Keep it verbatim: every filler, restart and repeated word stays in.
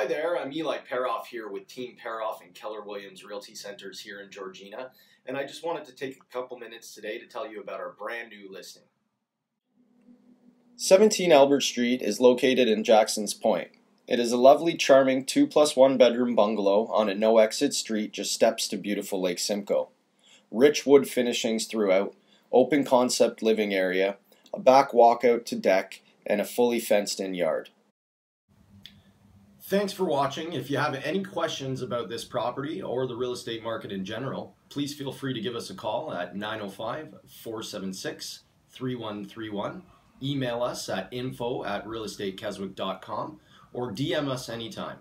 Hi there, I'm Eli Peroff here with Team Peroff and Keller Williams Realty Centres here in Georgina, and I just wanted to take a couple minutes today to tell you about our brand new listing. seventeen Albert Street is located in Jackson's Point. It is a lovely, charming two plus one bedroom bungalow on a no-exit street just steps to beautiful Lake Simcoe. Rich wood finishings throughout, open concept living area, a back walkout to deck, and a fully fenced-in yard. Thanks for watching. If you have any questions about this property or the real estate market in general, please feel free to give us a call at nine oh five, four seven six, three one three one, email us at info at real estate keswick dot com, or D M us anytime.